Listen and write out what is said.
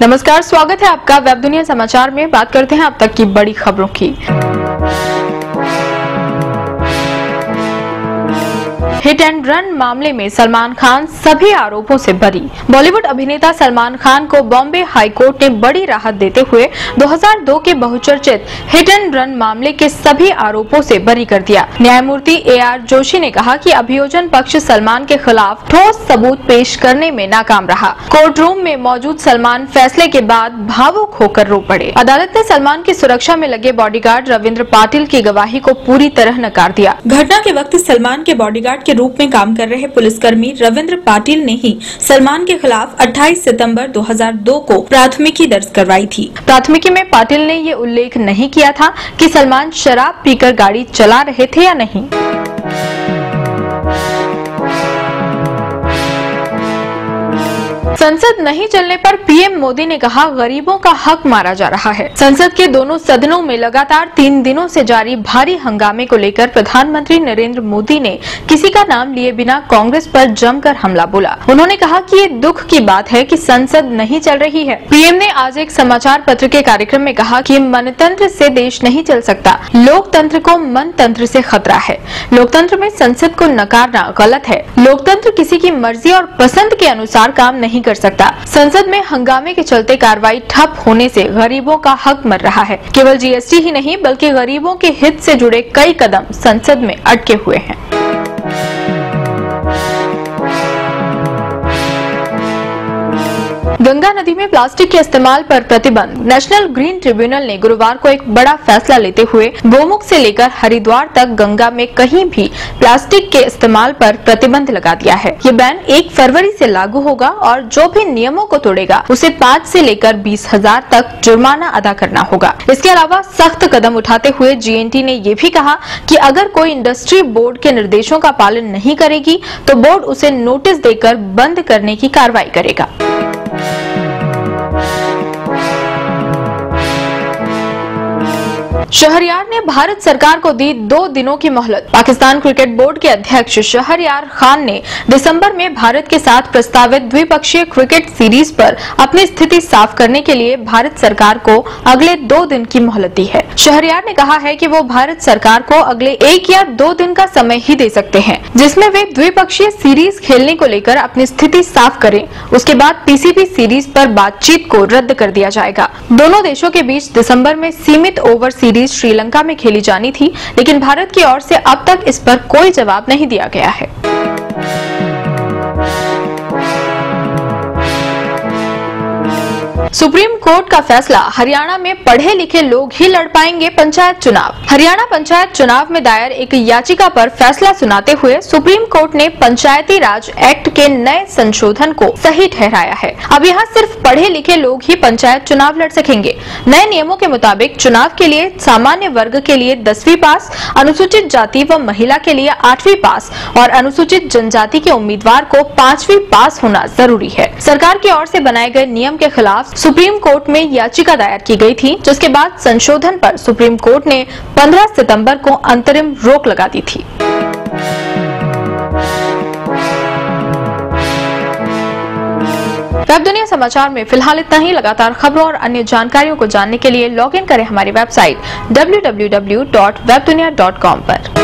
नमस्कार, स्वागत है आपका वेबदुनिया समाचार में। बात करते हैं अब तक की बड़ी खबरों की। हिट एंड रन मामले में सलमान खान सभी आरोपों से बरी। बॉलीवुड अभिनेता सलमान खान को बॉम्बे हाई कोर्ट ने बड़ी राहत देते हुए 2002 के बहुचर्चित हिट एंड रन मामले के सभी आरोपों से बरी कर दिया। न्यायमूर्ति एआर जोशी ने कहा कि अभियोजन पक्ष सलमान के खिलाफ ठोस सबूत पेश करने में नाकाम रहा। कोर्ट रूम में मौजूद सलमान फैसले के बाद भावुक होकर रो पड़े। अदालत ने सलमान की सुरक्षा में लगे बॉडीगार्ड रविंद्र पाटिल की गवाही को पूरी तरह नकार दिया। घटना के वक्त सलमान के बॉडीगार्ड के रूप में काम कर रहे पुलिसकर्मी रविंद्र पाटिल ने ही सलमान के खिलाफ 28 सितंबर 2002 को प्राथमिकी दर्ज करवाई थी। प्राथमिकी में पाटिल ने ये उल्लेख नहीं किया था कि सलमान शराब पीकर गाड़ी चला रहे थे या नहीं। संसद नहीं चलने पर पीएम मोदी ने कहा, गरीबों का हक मारा जा रहा है। संसद के दोनों सदनों में लगातार 3 दिनों से जारी भारी हंगामे को लेकर प्रधानमंत्री नरेंद्र मोदी ने किसी का नाम लिए बिना कांग्रेस पर जमकर हमला बोला। उन्होंने कहा कि ये दुख की बात है कि संसद नहीं चल रही है। पीएम ने आज एक समाचार पत्र के कार्यक्रम में कहा कि मनतंत्र से देश नहीं चल सकता, लोकतंत्र को मनतंत्र से खतरा है। लोकतंत्र में संसद को नकारना गलत है। लोकतंत्र किसी की मर्जी और पसंद के अनुसार काम नहीं कर सकता। संसद में हंगामे के चलते कार्रवाई ठप होने से गरीबों का हक मर रहा है। केवल जीएसटी ही नहीं बल्कि गरीबों के हित से जुड़े कई कदम संसद में अटके हुए हैं। गंगा नदी में प्लास्टिक के इस्तेमाल पर प्रतिबंध। नेशनल ग्रीन ट्रिब्यूनल ने गुरुवार को एक बड़ा फैसला लेते हुए गोमुख से लेकर हरिद्वार तक गंगा में कहीं भी प्लास्टिक के इस्तेमाल पर प्रतिबंध लगा दिया है। ये बैन 1 फरवरी से लागू होगा और जो भी नियमों को तोड़ेगा उसे 5 से लेकर 20,000 तक जुर्माना अदा करना होगा। इसके अलावा सख्त कदम उठाते हुए GNT ने ये भी कहा कि अगर कोई इंडस्ट्री बोर्ड के निर्देशों का पालन नहीं करेगी तो बोर्ड उसे नोटिस देकर बंद करने की कार्रवाई करेगा। शहरियार ने भारत सरकार को दी 2 दिनों की मोहलत। पाकिस्तान क्रिकेट बोर्ड के अध्यक्ष शहरियार खान ने दिसंबर में भारत के साथ प्रस्तावित द्विपक्षीय क्रिकेट सीरीज पर अपनी स्थिति साफ करने के लिए भारत सरकार को अगले 2 दिन की मोहलत दी है। शहरियार ने कहा है कि वो भारत सरकार को अगले 1 या 2 दिन का समय ही दे सकते हैं जिसमें वे द्विपक्षीय सीरीज खेलने को लेकर अपनी स्थिति साफ करें। उसके बाद PCB सीरीज पर बातचीत को रद्द कर दिया जाएगा। दोनों देशों के बीच दिसंबर में सीमित ओवर सीरीज श्रीलंका में खेली जानी थी, लेकिन भारत की ओर से अब तक इस पर कोई जवाब नहीं दिया गया है। सुप्रीम कोर्ट का फैसला, हरियाणा में पढ़े लिखे लोग ही लड़ पाएंगे पंचायत चुनाव। हरियाणा पंचायत चुनाव में दायर एक याचिका पर फैसला सुनाते हुए सुप्रीम कोर्ट ने पंचायती राज एक्ट के नए संशोधन को सही ठहराया है। अब यहाँ सिर्फ पढ़े लिखे लोग ही पंचायत चुनाव लड़ सकेंगे। नए नियमों के मुताबिक चुनाव के लिए सामान्य वर्ग के लिए 10वीं पास, अनुसूचित जाति व महिला के लिए 8वीं पास और अनुसूचित जनजाति के उम्मीदवार को 5वीं पास होना जरूरी है। सरकार की ओर से बनाए गए नियम के खिलाफ सुप्रीम कोर्ट में याचिका दायर की गई थी, जिसके बाद संशोधन पर सुप्रीम कोर्ट ने 15 सितंबर को अंतरिम रोक लगा दी थी। वेब दुनिया समाचार में फिलहाल इतना ही। लगातार खबरों और अन्य जानकारियों को जानने के लिए लॉगिन करें हमारी वेबसाइट www.webduniya.com पर।